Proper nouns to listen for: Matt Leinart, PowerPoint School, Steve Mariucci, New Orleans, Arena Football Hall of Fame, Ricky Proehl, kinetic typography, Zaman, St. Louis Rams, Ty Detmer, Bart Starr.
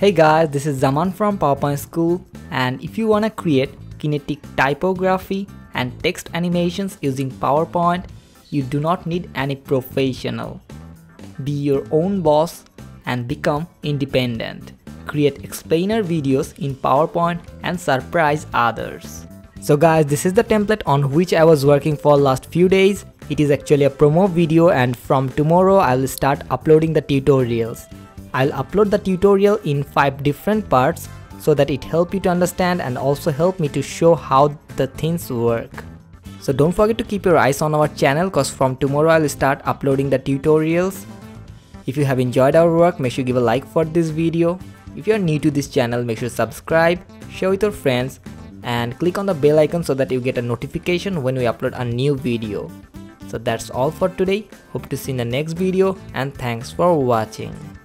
Hey guys, this is Zaman from PowerPoint School, and if you want to create kinetic typography and text animations using PowerPoint, you do not need any professional. Be your own boss and become independent. Create explainer videos in PowerPoint and surprise others. So guys, this is the template on which I was working for last few days. It is actually a promo video, and from tomorrow I will start uploading the tutorials. I'll upload the tutorial in 5 different parts so that it helps you to understand and also help me to show how the things work. So don't forget to keep your eyes on our channel, cause from tomorrow I'll start uploading the tutorials. If you have enjoyed our work, make sure you give a like for this video. If you are new to this channel, make sure to subscribe, share with your friends and click on the bell icon so that you get a notification when we upload a new video. So that's all for today. Hope to see you in the next video, and thanks for watching.